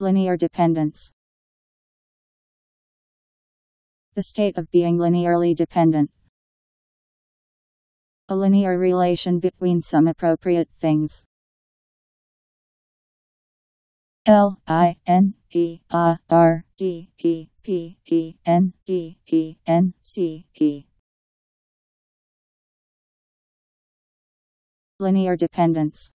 Linear dependence. The state of being linearly dependent. A linear relation between some appropriate things. Linear dependence. Linear dependence.